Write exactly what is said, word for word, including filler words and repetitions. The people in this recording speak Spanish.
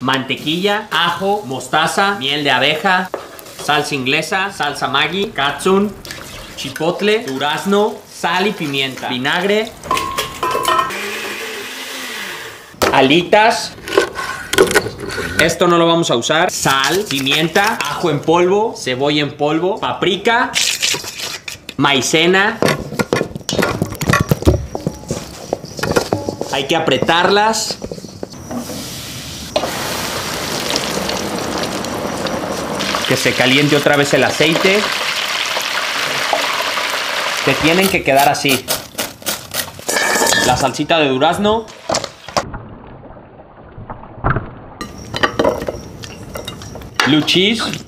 mantequilla, ajo, mostaza, miel de abeja, salsa inglesa, salsa Maggi, katsun, chipotle, durazno, sal y pimienta, vinagre, alitas. Esto no lo vamos a usar. Sal, pimienta, ajo en polvo, cebolla en polvo, paprika, maicena. Hay que apretarlas. Que se caliente otra vez el aceite. Que tienen que quedar así. La salsita de durazno. Blue cheese.